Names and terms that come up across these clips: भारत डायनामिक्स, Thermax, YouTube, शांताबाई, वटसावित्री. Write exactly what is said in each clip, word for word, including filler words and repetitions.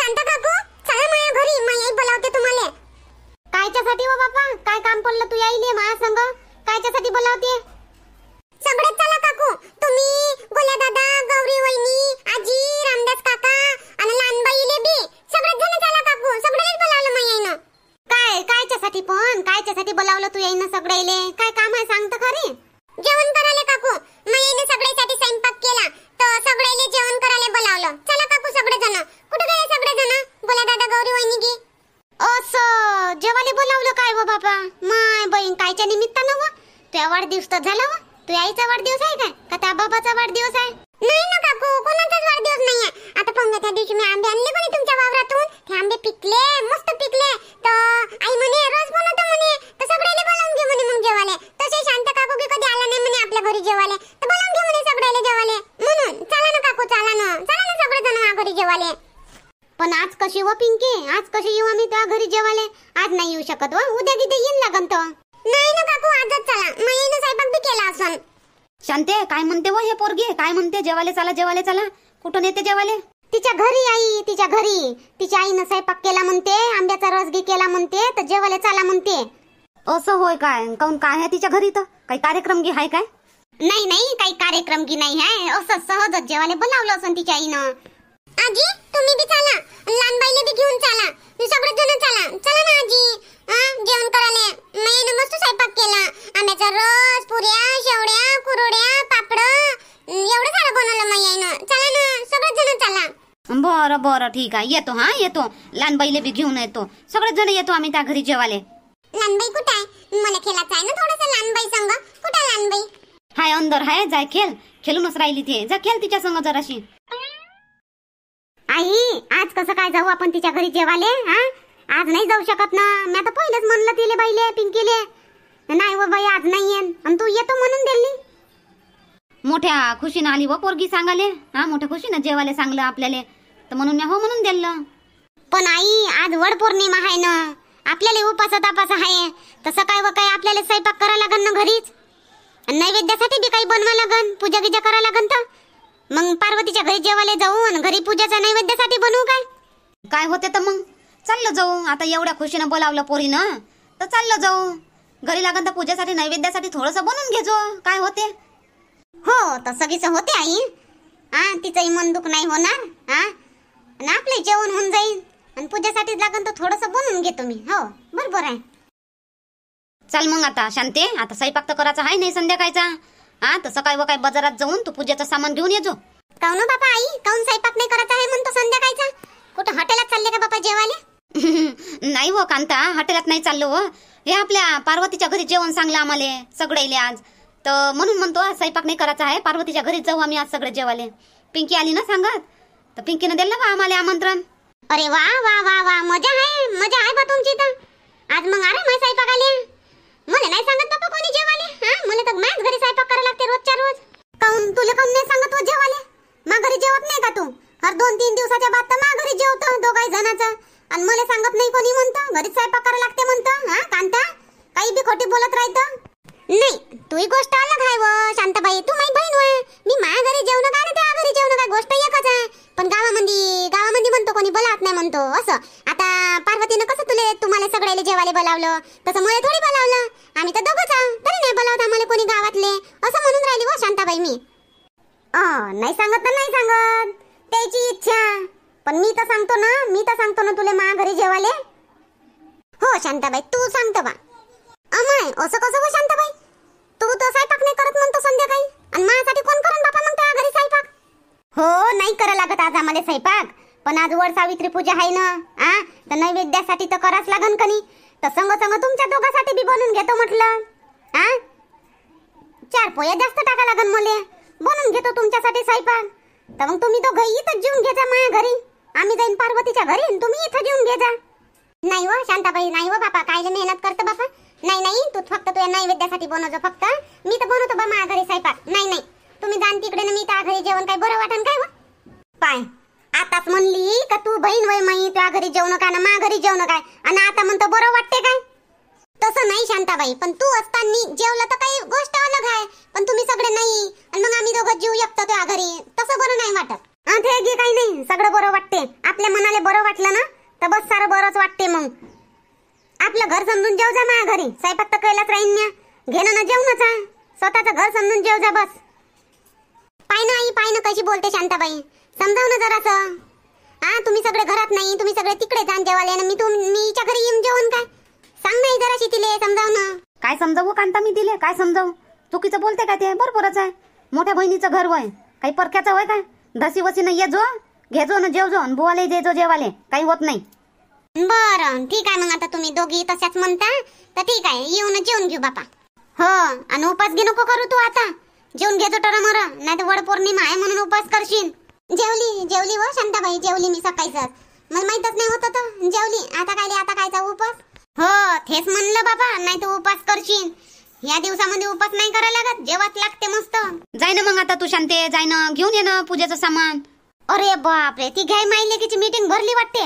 शांता काकू चला माया घरी, माया आई बोलावते तुम्हाला। कायच्यासाठी हो बाबा, काय काम पडलं तू यायले माया संग, कायच्यासाठी बोलावते? सगळे चला काकू, तुम्ही गोल्या दादा, गौरी वहिनी, आजी, रामदास काका आणि लानबाईले बी सगळे जण चला काकू, सगळेच बोलावलं मायाईनं। काय कायच्यासाठी पण, कायच्यासाठी बोलावलं तू यायनं सगळेले? काय काम आहे सांग तर खरी। जेवण करायले काकू, मायाईने सगळ्यासाठी स्वयंपाक केला तर सगळेले जेवण करायले बोलावलं। चला काकू सगळेजण, कुठे गेले सगळेजण? बोला दादा, गौरी वहिनी गी ओसो जेवाले बोलावलं काय हो बाबा? माय बहीण कायच्या निमित्तानं व त्या वाढदिवस तर झाला व, तू आईचा वाढदिवस आहे काय का त्या बाबाचा वाढदिवस आहे? नाही ना काकू, कोणाचाच वाढदिवस नाहीये। आता पंगा त्या दिवशी मी आंबे आणले कोणी तुमच्या वावरातून, ते आंबे पिकले, मस्त पिकले तर आई म्हणे रोज बनवतो म्हणे, तर सगळेले बोलावून घे म्हणे मग जेवाले। तसे शांता काकू की कधी आला नाही म्हणे आपल्या घरी जेवाले, तर बोलावून घे म्हणे सगळेले जेवाले म्हणून। चला ना काकू, चला ना, चला ना सगळेजण आ घरी जेवाले। पण आज कशी व पिंकी, आज कशी येऊ आम्ही त्या घरी जेवाले? आज नाही येऊ शकत व, उद्या तिथे येईन लागन तो। नाही ना काकू, आजच चला, मायेने स्वयंपाक बी केला असन। शांते काय म्हणते व हे पोरगी, काय म्हणते जेवाले चला जेवाले चला? कुठून येते जेवाले? तिच्या घरी आई, तिच्या घरी तिच्या आईने स्वयंपाक केला म्हणते, आंब्याचा रस घे केला म्हणते, तर जेवाले चला म्हणते। असं होय काय? काऊन काय आहे तिच्या घरी, तर काही कार्यक्रम घे आहे काय? नाही नाही, काही कार्यक्रम घे नाही आहे, असं सहजच जेवाले बोलावलं असन तिच्या आईनं। आजी तुम्ही भी चला, लानबाईले भी घेऊन चला, सगळे जण चला। चला ना आजी, हां जेवण करायले मैने मस्त स्वयंपाक केला, आंब्याचा रस, पुऱ्या, शेवड्या, कुरड्या, पापड एवढं सारं बनवलं मैने। चला ना सगळे जण चला। बरं बरं ठीक आहे, येतो हां येतो, लानबाईले भी घेऊन येतो, सगळे जण येतो आम्ही त्या घरी जेवाले। लानबाई कुठे आहे? मला खेळायचं आहे ना थोडंसं लानबाई संग। कुठे लानबाई? हाय अंदर हाय, जाय खेळ, खेळूनच राहिली ती, जा खेळ तिच्या संग जराशी। आई आज कसं काय जाऊ आपण तिच्या घरी जेवाले? हा आज नाही जाऊ शकत ना, मी आता पहिलेच म्हणलं तिले बाईले पिंकीले, नाही व बाई आज नाही येन, आणि तू येतो म्हणून दिली। मोठ्या खुशीनं आली व पोरगी सांगाले, हा मोठ्या खुशीनं जेवाले सांगलं आपल्याला, तर म्हणून मी हो म्हणून दिलं। पण आई आज वड पौर्णिमा आहे ना, आपल्याला उपास तापास आहे, तसं काय व काय आपल्याला स्वयंपाक करावा लागन ना घरीच, नैवेद्यासाठी बी काही बनवा लागन, पूजा गिजा करावा लागन। तर मग पार्वतीच्या घरी जेवाले जाऊन घरी पूजाचा नैवेद्यासाठी बनवू काय? काय होते तर मग चाललं जाऊ, आता एवढ्या खुशीनं बोलावलं पोरीनं तर चाललं जाऊ घरी, लागन तर पूजासाठी नैवेद्यासाठी थोडंसं बनवून घे जो, काय होते हो तसं गिसं होते आई। हा तिचंही मन दुख नाही होणार, हा आणि आपले जेवण होऊन जाईल, आणि पूजासाठी लागन तर थोडंसं बनवून घेतो मी। हो बरोबर आहे, चल मग आता शांते, आता स्वयंपाक तर करायचा आहे नाही संध्याकाळचा, हा तर सकाळी व काय बाजारात जाऊन तू पूजेचं सामान घेऊन येजो। काऊन बापा आई, काऊन स्वयंपाक नाही करायचा आहे म्हणतो संध्याकाळचा? कुठं हॉटेलात चालले का बापा जेवाले? नाही हो कांता, हॉटेलात नाही चाललो हो, हे आपल्या पार्वतीच्या घरी जेवण सांगलं आम्हाला सगळेले आज, तर म्हणून म्हणतो स्वयंपाक नाही करायचा आहे, पार्वतीच्या घरी जाऊ आम्ही आज सगळे जेवाले। पिंकी आली ना सांगत, तर पिंकीनं दिलं बा आम्हाला आमंत्रण। अरे वा वा वा वा, मजा आहे मजा आहे बा तुमची तर आज। मग अरे मग स्वयंपाक आले मला नाही सांगत बापा कोणी जेवाले, हा मला तर माझ्याच घरी स्वयंपाक करायला लागते रोजच्या रोज। काऊन तुला काऊन नाही सांगत हो जेवाले? मा घरी जेवत नाही का तू? हर दोन तीन दिवसाच्या बाद तर मा घरी जेवतो दोघाही जणाचा, आणि मला सांगत नाही कोणी म्हणतं घरी स्वयंपाक करायला लागते म्हणतं। हा कांता काही बी खोटी बोलत राहतं नाही, तुही गोष्ट अलग आहे व शांताबाई, तू माझी बहीण आहे, मी माझ्या घरी जेवण काय ना त्या घरी जेवण काय गोष्ट एकच आहे, पण गावामध्ये गावामध्ये म्हणतो कोणी बोलावत नाही म्हणतो असं। आता पार्वतीनं कसं तुले तुम्हाला सगळ्याला जेवाले बोलावलं, तसं मला थोडी बोलावलं, आम्ही तर दोघंच आहोत, तरी नाही बोलावत आम्हाला कोणी गावातले, असं म्हणून राहिली हो शांताबाई मी। अ नाही सांगत तर नाही सांगत, त्याची इच्छा, पण मी तर सांगतो ना, मी तर सांगतो ना तुले मा घरी जेवाले। हो शांताबाई तू सांगतो बा, अमाय असं कसं हो शांताबाई, तू तर स्वयंपाक नाही करत म्हणतो संध्याकाळी, आणि माझ्यासाठी कोण करून बापा मग त्या घरी स्वयंपाक? हो नाही करा लागत आज आम्हाला स्वयंपाक, पण आज वड सावित्री पूजा आहे ना, हा तर नैवेद्यासाठी तर कराच लागन कनी, तर संग संग तुमच्या दोघांसाठी बी बनवून घेतो म्हटलं। हा चार पोया जास्त टाका लागन मले, बनवून घेतो तुमच्यासाठी स्वयंपाक, तर मग तुम्ही दोघं इथंच जेवून घे जा माझ्या घरी, आम्ही जाईन पार्वतीच्या घरी, तुम्ही इथं जेवून घे जा। नाही हो शांताबाई, नाही हो बापा, कायले मेहनत करतो बापा, नाही नाही तू फक्त तुझ्या नैवेद्यासाठी बनवजो फक्त, मी तर बनवतो बा माझ्या घरी स्वयंपाक। नाही नाही तुम्ही जाण तिकडे ना, मी त्या घरी जेवण काय बरं वाटन काय व? पाय आताच म्हणली का तू बहीण वय माई, त्या घरी जेवण काय ना मा घरी जेवण काय, आणि आता म्हणतो बरं वाटते काय? तसं नाही शांताबाई, पण तू असताना जेवलं तर काही गोष्ट अलग आहे, पण तुम्ही सगळे नाही आणि मग आम्ही दोघं जीव एकतो त्या घरी, तसं बरं नाही वाटत। अथे घे काही नाही, सगळं बरं वाटते, आपल्या मनाला बरं वाटलं ना तर बस सारं बरंच वाटते. मग आपलं घर समजून जेव जा. माझ्या घरी स्वयंपाक तर केलाच राहीन म्या. घेणं ना जेवणच आहे. स्वतःचं घर समजून जेव जा बस. पाय ना आई, पाय ना कशी बोलते शांताबाई. समजाव ना जरासं. हां तुम्ही सगळे घरात नाही, तुम्ही सगळे तिकडे जाऊन जेवायला ना. मी तुमच्या घरी येऊन जेवण काय सांग नाही जराशी तिले समजाव ना. काय समजावू कांता मी तिले काय समजावू. चुकीचं बोलते का ते. बरोबरच आहे. मोठ्या बहिणीचं घर होय काही परक्याचं होय काय. धसी वसी न ये जो घे जो ना जेव जो न बुवाले दे जो जेवाले. काही होत नाही. बरं ठीक आहे मग. आता तुम्ही दोघी तशाच म्हणता तर ठीक आहे. येऊन जेवून घेऊ बापा. हो आणि उपास घे नको करू तू. आता जेवून घे जो टरमर नाही तर वड पौर्णिमा आहे म्हणून उपास करशील. जेवली जेवली व शांताबाई जेवली मी सकाळीच. मला माहितच नाही होतं तर जेवली. आता काय आता कायचा उपास. हो तेच म्हणलं बाबा नाही तर उपास करशील. या दिवसामध्ये उपास नाही करायला लागत. जेवत लागते मस्त. जाय ना मग आता तू शांते. जाय ना घेऊन ये ना पूजेचं सामान. अरे बापरे ती घ्याय माई लेकीची मीटिंग भरली वाटते.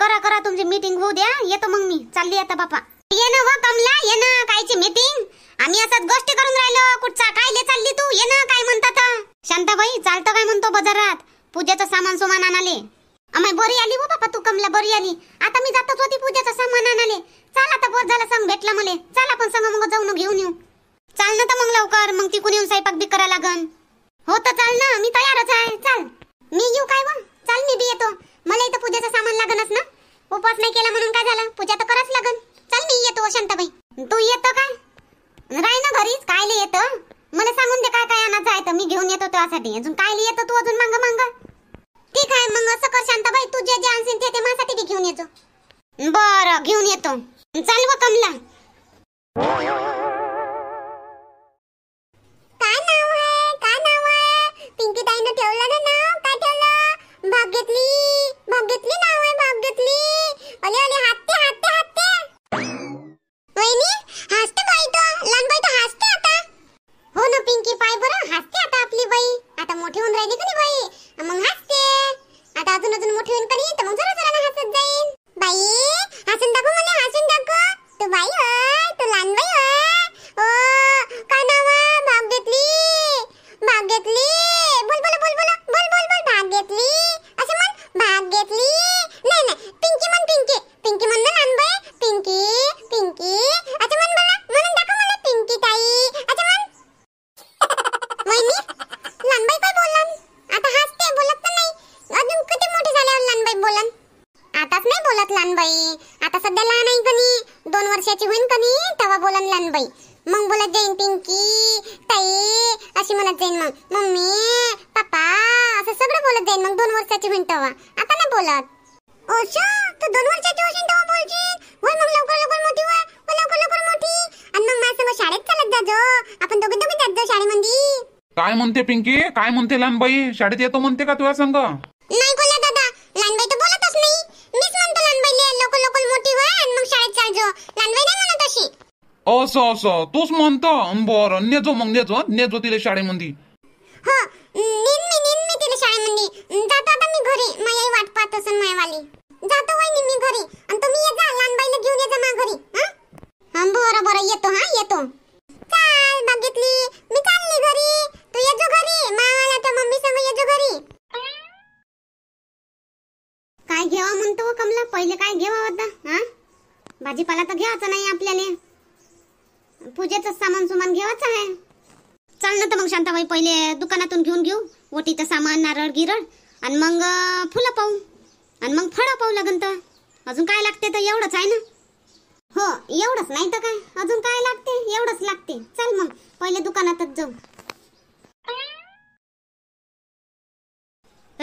करा करा तुमची मीटिंग होऊ द्या. येतो मग मी. चालली आता बापा. ये ना व कमला ये ना. कायची मीटिंग. आम्ही असंच गोष्टी करून राहिलो. कुठचा कायले चालली तू. ये ना काय म्हणतात शांताबाई. चालतं काय म्हणतो बाजारात पूजेचं सामान सुमान आणाले. अमाय बरी आली हो बापा तू कमला बरी आली. आता मी जातच होती पूजेचं सामान आणाले. चला आता बोर झाला संग भेटला मले. चला आपण संग मग जाऊन घेऊन येऊ. चाल ना तर मग लवकर. मग तिकून येऊन स्वयंपाक बी करा लागन. हो तर चाल ना मी तयारच आहे. चाल मी येऊ काय व. चाल मी बी येतो. मला इथं पूजेचं सामान लागनच ना. उपास नाही केला म्हणून काय झालं. पूजा तर कराच लागन. चाल मी येतो शांताबाई. तू येतो काय राय ना घरीच. कायले येतं मला सांगून दे काय काय आणायचं आहे तर मी घेऊन येतो त्यासाठी. अजून कायले येतो तू अजून मांग मांग. ठीक आहे मग असं कर शांताबाई तू जे जे आणशील ते ते माझ्यासाठी बी घेऊन येतो. बरं घेऊन येतो. चाल व कमला. काय नाव आहे काय नाव आहे. पिंकी ताईनं ठेवलं ना नाव. काय ठेवलं. भाग घेतली भाग घेतली नाव आहे भाग घेतली. अले अले हाते हाते हाते. वहिनी हसते बाई तो लहान बाई तो हसते आता. हो ना पिंकी पाय बरं हसते आता आपली बाई. आता मोठी होऊन राहिली का नाही बाई मग हसते. आता अजून अजून मोठी होऊन कधी तर मग जरा जरा हसत जाईल बाई. हसून दाखव मला हसून दाखव. तू बाई होय तू लहान बाई होय. ओ काय नाव आहे. भाग घेतली भाग घेतली. बोल बोल बोल बोल बोल बोल बोल. भाग घेतली असं म्हण. भाग घेतली नाही नाही पिंकी म्हण. पिंकी पिंकी म्हण ना लहान बाई. पिंकी पिंकी असं म्हण मला. म्हणून दाखव मला पिंकी ताई असं म्हण. वहिनी लहान बाई काय बोलन. आता हसते बोलत तर नाही. अजून किती मोठी झाल्यावर लहान बाई बोलन. आताच नाही बोलत लहानबाई. आता सध्या लहान आहे कनी. दोन वर्षाची होईन कनी तेव्हा बोलन लहानबाई. मग बोलत जाईन पिंकी ताई अशी म्हणत जाईन. मग मम्मी पप्पा असं सगळं बोलत जाईन. मग दोन वर्षाची होईन तेव्हा. आता नाही बोलत. ओशा तू दोन वर्षाची होशील तेव्हा बोलशील. होय मग लवकर लवकर मोठी होय. लवकर लवकर मोठी. आणि मग माझ्यासोबत शाळेत चालत जा जो. आपण दोघे दोघे जात जाऊ शाळेमध्ये. काय म्हणते पिंकी काय म्हणते लहानबाई. शाळेत येतो म्हणते का तुझ्या संग. नाही बोला दादा लहानबाई तर बोलतच नाही. मीच म्हणतो लहानबाईले लवकर लवकर मोठी होय आणि मग शाळेत चाल जो. लहानबाई नाही म्हणत अशी. असं असं तूच म्हणतो. बरं नेजो मग नेजो नेजो तिला शाळेमध्ये. हो नेन मी नेन मी तिला शाळेमध्ये. जातो आता मी घरी. माझी आई वाट पाहत असेल मायवाली. जातो वहिनी मी घरी. आणि तुम्ही ये जा लहानबाईला घेऊन ये जा माझ्या घरी. हां बरं बरं येतो. हां येतो. चाल बघितली मी चालली घरी. तू ये जो घरी. मावाला तर मम्मी संग ये जो घरी. काय घेवा म्हणतो कमला. पहिले काय घेवा होता. हा भाजीपाला तर घ्यायचा नाही आपल्याला. पूजेचं सामान सुमान घ्यायचं आहे. चल ना तर मग शांताबाई पहिले दुकानातून घेऊन घेऊ ओटीचं सामान नारळ गिरळ. आणि मग फुलं पाहू आणि मग फळं पाहू लागन. तर अजून काय लागते तर एवढंच आहे ना. हो एवढंच नाही तर काय अजून काय लागते. एवढंच लागते. चल मग पहिले दुकानातच जाऊ.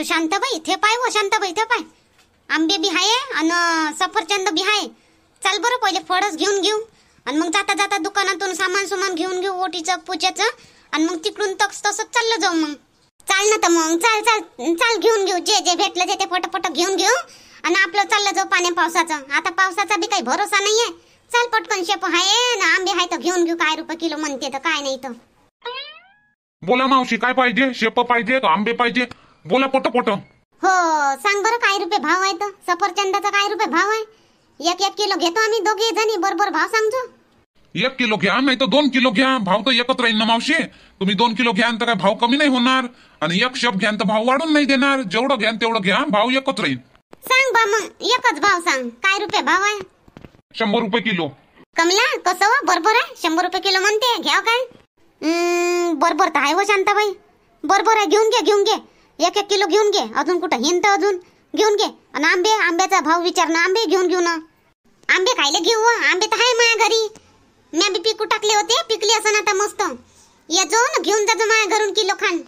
शांताबाई थे पाय हो शांताबाई थे पाय. आंबे बी आहे आणि सफरचंद बी आहे. चल बरं पहिले फळच घेऊन घेऊ. आणि मग जाता जाता दुकानातून सामान सुमान घेऊन घेऊ ओटीचं पूजेचं. आणि मग तिकडून तक्स तसंच चाललं जाऊ. मग चाल ना तर मग चाल चाल चाल घेऊन घेऊ. जे जे भेटलं जे ते पटपट घेऊन घेऊ. आणि आपलं चाललं जाऊ पाण्या पावसाचं. आता पावसाचा बी काही भरोसा नाही आहे. चाल पटकन शेप आहे ना आंबे आहे तर घेऊन घेऊ. काय रुपये किलो म्हणते तर काय नाही तर. बोला मावशी काय पाहिजे. शेप पाहिजे आंबे पाहिजे. बोला पोट पोट. हो सांग बरं काय रुपये भाव आहे. तर सफरचंदाचा काय रुपये भाव आहे. एक एक किलो घेतो आम्ही दोघे जणी. बरोबर भाव सांगतो. एक किलो घ्या नाही तर दोन किलो घ्या. भाव तर एकच राहील ना मावशी. तुम्ही दोन किलो घ्यान तर काय भाव कमी नाही होणार. आणि एक शेप घ्यान तर भाव वाढून नाही देणार. जेवढं घ्यान तेवढं घ्या. भाव एकच राहील. सांग बा मग, एकच भाव सांग, काय रुपये भाव आहे? शंभर रुपये किलो. कमला कसं बरोबर आहे? शंभर रुपये किलो म्हणते, घ्याव काय? बरोबर तर आहे हो शांताबाई, बरोबर आहे. घेऊन घे घेऊन घे, एक एक किलो घेऊन घे. अजून कुठं हिंत? अजून घेऊन घे. आणि आंबे, आंब्याचा भाव विचार ना. आंबे घेऊन घेऊ ना, आंबे खायला घेऊ. आंबे तर आहे माझ्या घरी, मी बी पिकू टाकले होते, पिकले असं आता मस्त. ये जो ना घेऊन जातो माझ्या घरून किलो खान,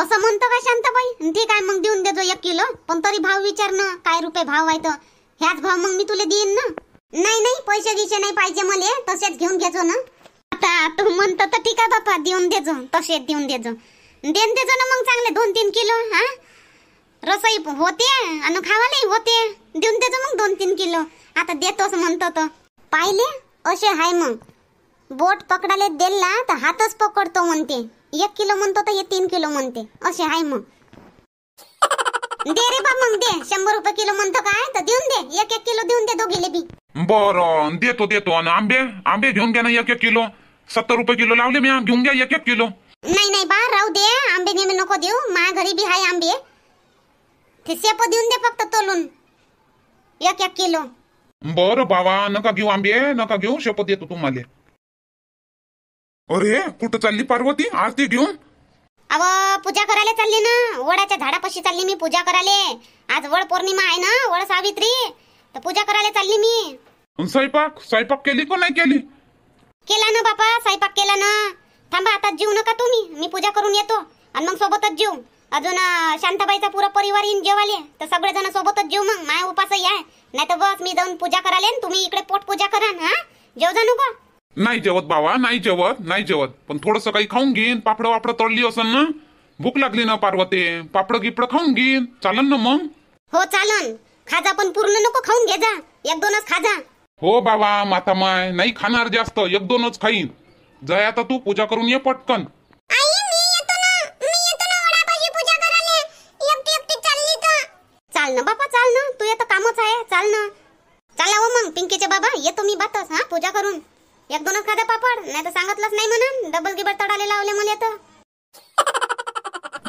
असं म्हणतो का शांताबाई? ठीक आहे मग, देऊन देतो एक किलो. पण तरी भाव विचार ना, काय रुपये भाव आहे तो. ह्याच भाव मग मी तुला देईन ना. नाही नाही, पैसे गिसे नाही पाहिजे मला, तसेच घेऊन घ्यायचो ना. आता तू म्हणतो तर ठीक आहे बापा, देऊन देजो, तसेच देऊन देजो. देऊन देजो ना मग चांगले दोन तीन किलो. हा रसोई होते आणि खावालाही होते. देऊन देतो मग दोन तीन किलो. आता देतोच म्हणतो तो. पाहिले असे हाय मग, बोट पकडाले दिला तर हातच पकडतो म्हणते. एक किलो म्हणतो तर हे तीन किलो म्हणते, असे हाय मग. दे रे बा मग दे, शंभर रुपये किलो म्हणतो काय तर देऊन दे. एक एक किलो देऊन दे दोघेले बी. बरं देतो देतो. आणि आंबे, आंबे घेऊन घ्या ना एक एक किलो. सत्तर रुपये किलो लावले मी, घेऊन घ्या एक एक किलो. नाही नाही बा, राहू दे, आंबे नेहमी नको देऊ, माझ्या घरी बी हाय आंबे. सेप देऊन दे फक्त तोलून एक एक किलो. बर बाबा, नका घेऊ आंबे, नका घेऊ, शेप देतो तुम्हाला. अरे कुठं चालली पार्वती आरती घेऊन? अव पूजा करायला चालली ना, वडाच्या झाडापाशी चालली मी पूजा करायला. आज वड पौर्णिमा आहे ना, वड सावित्री, तर पूजा करायला चालली मी. स्वयंपाक स्वयंपाक केली का नाही केली? केला ना बापा, स्वयंपाक केला ना. थांबा आता जीव नका तुम्ही, मी पूजा करून येतो आणि मग सोबतच जीव. अजून शांताबाईचा पुरा परिवार येऊन जेवाले, तर सगळे जण सोबतच जेव. मग माय उपासही आहे, नाही तर बस मी जाऊन पूजा करायला, तुम्ही इकडे पोट पूजा करा. हा जेव जाणू का? नाही जेवत बाबा, नाही जेवत, नाही जेवत. पण थोडस काही खाऊन घेईन, पापड वापड तळली असेल ना, भूक लागली ना पार्वती, पापड गिपड खाऊन घेईन. चालन ना मग? हो चालन. खाजा पण पूर्ण नको, खाऊन घे जा, एक दोनच खाजा. हो बाबा माता माय, नाही खाणार जास्त, एक दोनच खाईन. जाय आता तू, पूजा करून ये पटकन. चाल ना बापा, चाल ना, तू येतं कामच आहे, चाल ना. चला हो मग पिंकीचे बाबा, येतो मी बातच. हा पूजा करून एक दोन खादा पापड, नाही तर सांगितलंच नाही म्हणून डबल गिबर तडाले लावले मला. येतं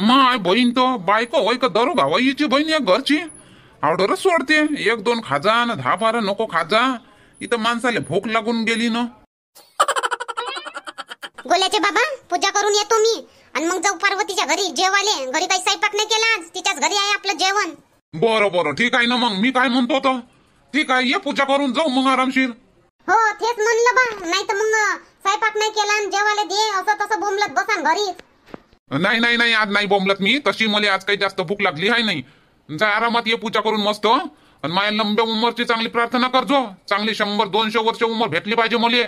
माय बहीण तो, बायको होय का दरोगा होईची बहीण, या घरची ऑर्डरच सोडते. एक दोन खाजा ना, दहा बारा नको खाजा, इथं माणसाला भूक लागून गेली ना. गोल्याचे बाबा पूजा करून येतो मी, आणि मग जाऊ पार्वतीच्या घरी जेवाले. घरी काही स्वयंपाक नाही केला आज, तिच्याच घरी आहे आपलं जेवण. बरं बरं ठीक आहे ना मग, मी काय म्हणतो होतो, ठीक आहे ये पूजा करून जाऊ मग आरामशीर. हो तेच म्हणलं बा, नाही तर मग स्वयंपाक नाही केला आणि जेवायला दे असं तसं बोंबलत बसान घरी. नाही नाही नाही, आज नाही बोंबलत मी तशी, मला आज काही जास्त भूक लागली आहे नाही. जा आरामात, ये पूजा करून मस्त. आणि माझ्या लंब्या उमरची चांगली प्रार्थना करजो, चांगली शंभर दोनशे वर्ष उमर भेटली पाहिजे मला.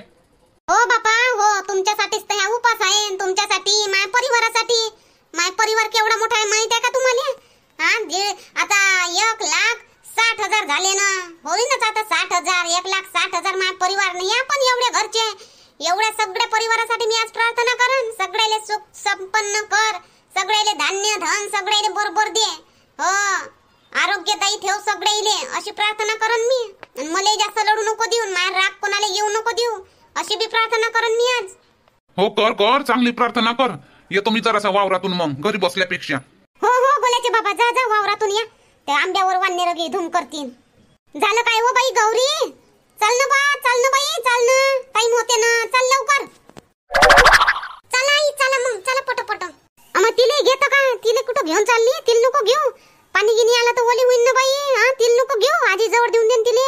हो बापा हो, तुमच्यासाठीच तर ह्या उपास आहे, तुमच्यासाठी, माझ्या परिवारासाठी. माझा परिवार केवढा मोठा आहे माहिती आहे का तुम्हाला? आता एक लाख साठ हजार झाले ना, होईनच आता साठ हजार, एक लाख साठ हजार माझा परिवार नाही. आपण एवढे घरचे, एवढ्या सगळ्या परिवारासाठी मी आज प्रार्थना करेन. सगळ्याला सुख संपन्न कर, सगळ्याला धान्य धन सगळ्याला बरोबर दे, हो आरोग्यदायी ठेव सगळ्याला, अशी प्रार्थना करेन मी. आणि मला जास्त लढू नको देऊ, माझा राग कोणाला येऊ नको देऊ, अशी बी प्रार्थना करेन मी आज. हो कर कर, चांगली प्रार्थना कर. येतो मी जरासा वावरातून मग, घरी बसल्यापेक्षा. हो हो बोलायचे बाबा, जा जा वावरातून या, ते आंब्यावर वानने रगी धूम करतील. झालं काय हो बाई गौरी? चल ना बा, चल ना बाई, चल ना, टाइम होते ना, चल लवकर. चला आई चला मग, चला पटापट. अमा तिले घेतो का? तिले कुठं घेऊन चालली? तिल नको घेऊ, पाणी गिनी आला तर ओली होईल ना बाई. हा तिल नको घेऊ, आजी जवळ देऊन देन तिले.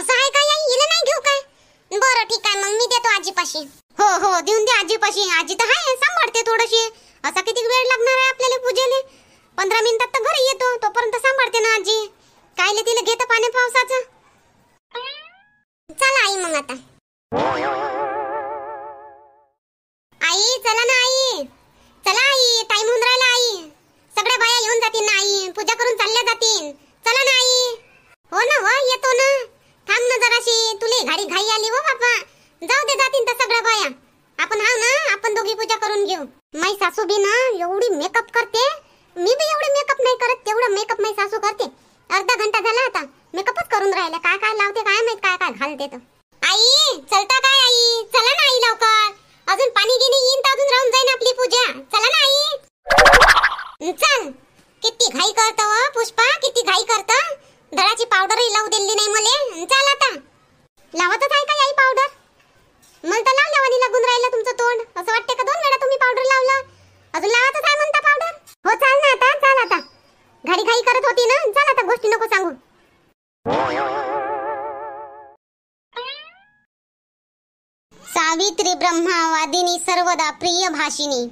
असं आहे काय आई, इले नाही घेऊ काय? बरं ठीक आहे मग, मी देतो आजीपाशी. हो हो देऊन दे आजीपाशी, आजी तर आहे सांभाळते थोडीशी. असा किती वेळ लागणार आहे आपल्याला पूजेले? पंधरा मिनिटात तर घरी येतो, तोपर्यंत सांभाळते ना आजी. कायले तिला घेत पाण्या पावसाचं. चला आई मग आता. आई चला ना आई, चला आई, टाइम होऊन राहिला आई. सगळ्या बाया येऊन जातील ना आई, पूजा करून चालल्या जातील. चला ना आई. हो ना हो, येतो ना, थांब ना जराशी, तुला घाई घाई आली हो बापा. जाऊ दे, जातील तर सगळ्या बाया. आपण हा ना, आपण दोघी पूजा करून घेऊ. माई सासू बी ना एवढी मेकअप करते, मी बी एवढी मेकअप नाही करत, तेवढा मेकअप माई सासू करते. अर्धा घंटा झाला आता मेकअपच करून राहिला, काय काय लावते काय माहित, काय काय घालते तो. आई चलता काय आई? चला ना आई लवकर, अजून पाणी घेणे येईन तर अजून राहून जाईन आपली पूजा. चला ना आई चल. किती घाई करतो पुष्पा, किती घाई पोरी लावू दिली नाही मले। चल आता लावतच आहे का याई पावडर? मला तर लावला वाणी लागून राहिलं तुमचं तोंड, असं वाटते का दोन वेळा तुम्ही पावडर लावला, अजून लावतच आहे म्हणता पावडर? हो चल ना आता, चल आता, घाई घाई करत होती ना, चल आता गोष्टी नको सांगू। सावित्री ब्रह्मावादिनी सर्वदा प्रिय भाषिनी,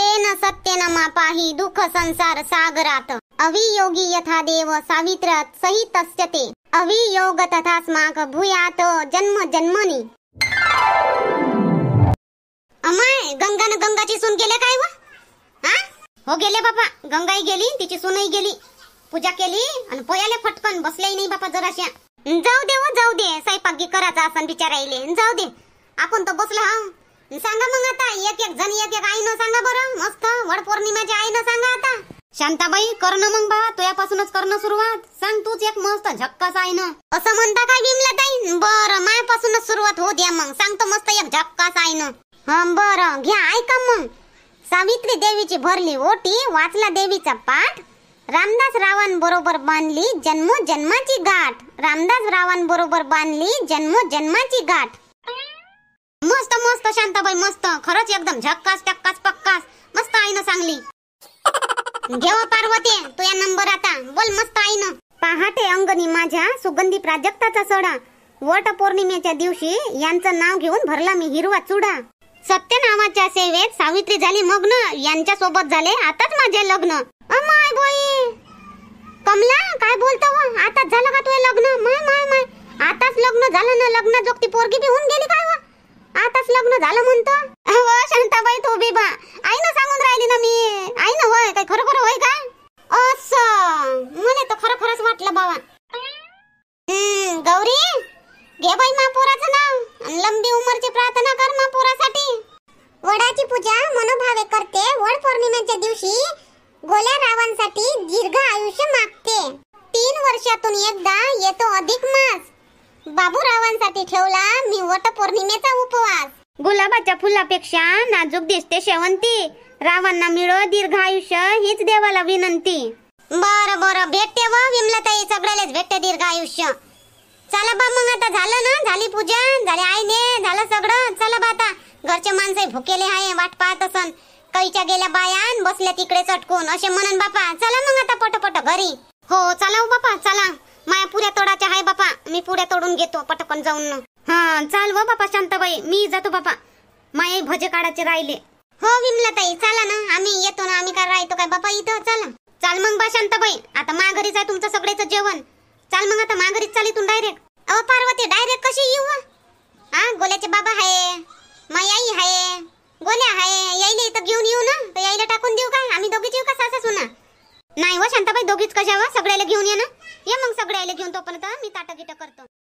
तेन सत्यन मापाहि दुख संसार सागरात, अवियोगी यथा देव सावित्र सहितस्य ते, अवियोग तथा स्माक भूयात जन्म जन्मनी। अमाय गंगा न गंगाची सून गेले काय व? हां हो गेले बापा, गंगाई गेली तिची सूनही गेली, पूजा केली आणि पोयाले फटकन बसलेही नाही बापा जराशा। जाऊ दे व जाऊ दे, स्वयंपाकी करायचा असन बिचारायले, जाऊ दे आपण तो बसलो हा। सांगा मग आता एक एक जण एक एक आई न सांगा बरं, मस्त वड पौर्णिमाची आई न सांगा आता। शांताबाई कर ना मग बाबा, तुझ्यापासूनच कर ना सुरुवात, सांग तूच एक मस्त झक्कास आई न। असं म्हणता काय विमलाताई? बरं मायापासूनच सुरुवात होऊ द्या, मग सांगतो मस्त एक झक्कास आई न। हं बरं घ्या ऐका मग। सावित्री देवीची भरली ओटी, वाचला देवीचा पाठ, रामदास रावण बरोबर बांधली जन्मो जन्माची गाठ, रामदास रावण बरोबर बांधली जन्मो जन्माची गाठ। मस्त मस्त शांताबाई मस्त, खरच एकदम झक्कास टक्कास पक्कास मस्त आईनं सांगली। घेवा पार्वती तू या नंबर आता, बोल मस्त आईनं। पहाटे अंगणी माझ्या सुगंधी प्राजक्ताचा सडा, वट पौर्णिमेच्या दिवशी यांचं नाव घेऊन भरला मी हिरवा चुडा, सत्य नावाच्या सेवेत सावित्री झाली मग्न, यांच्या सोबत झाले आताच माझे लग्न। अमाय बोई कमला काय बोलतो वा, आताच झालं का तुझे लग्न? माय माय माय आताच लग्न झालं ना, लग्न जोगती पोरगी बी होऊन गेली काय वा, आताच लग्न झालं म्हणतो? हो शांताबाई तू बी बा आई ना सांगून राहिली ना मी, आई ना होय काय खरं खरं होय का? असं मला तर खरं खरंच वाटलं बाबा। हम्म गौरी घे बाई मा पोराचं नाव, लंबी उमरची प्रार्थना कर मा पोरासाठी। वडाची पूजा मनोभावे करते, वड पौर्णिमेच्या दिवशी गोल्या रावांसाठी दीर्घ आयुष्य मागते, तीन वर्षातून एकदा येतो अधिक मास, बाबूरावांसाठी ठेवला मी वट पौर्णिमेचा उपवास। गुलाबाच्या फुलापेक्षा नाजूक दिसते शेवंती, रावांना मिळो दीर्घ आयुष्य हीच देवाला विनंती। बर बर भेटते व विमलाताई, सगळ्यालाच भेटते दीर्घ आयुष्य। चला बा मग आता झालं ना, झाली पूजा झाली आईने झालं सगळं, चला बा आता घरचे माणसे भुकेले आहे वाट पाहत असन, काहीच्या गेल्या बायान बसल्या तिकडे चटकून असे म्हणन बापा, चला मग आता पटपट घरी। हो चला बापा चला, माया पुऱ्या तोडाच्या हाय बापा, मी पुऱ्या तोडून घेतो पटकन जाऊन ना। हा चाल व बापा शांताबाई, मी जातो बापा, माया भजे काढायचे राहिले। हो विमलाताई चला ना, आम्ही येतो ना, आम्ही काय राहतो काय बापा इथं? चला चाल मग बा शांताबाई, आता मा घरीच आहे तुमचं सगळेचं जेवण, चाल मग आता मा घरीच चाल इथून डायरेक्ट। अहो पार्वती डायरेक्ट कशी येऊ? हा गोल्याचे बाबा आहे, माई आई आहे, गोल्या आहे, यायला इथं घेऊन येऊ ना, तर यायला टाकून देऊ काय? आम्ही दोघीच येऊ का सासू सुना? नाही व शांताबाई दोघीच कशावर, सगळ्याला घेऊन ये ना, ये मग सगळ्याला घेऊन, तोपर्यंत मी ताटागिटा करतो।